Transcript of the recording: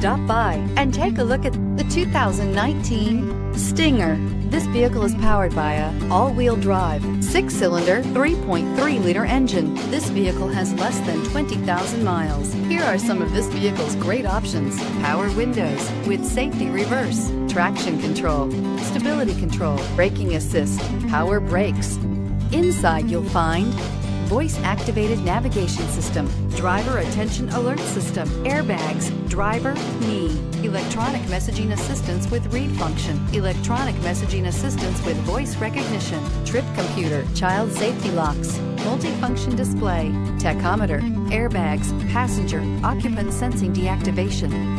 Stop by and take a look at the 2019 Stinger. This vehicle is powered by an all-wheel drive, 6-cylinder, 3.3-liter engine. This vehicle has less than 20,000 miles. Here are some of this vehicle's great options: power windows with safety reverse, traction control, stability control, braking assist, power brakes. Inside you'll find voice-activated navigation system, driver attention alert system, airbags, driver knee, electronic messaging assistance with read function, electronic messaging assistance with voice recognition, trip computer, child safety locks, multifunction display, tachometer, airbags, passenger, occupant sensing deactivation.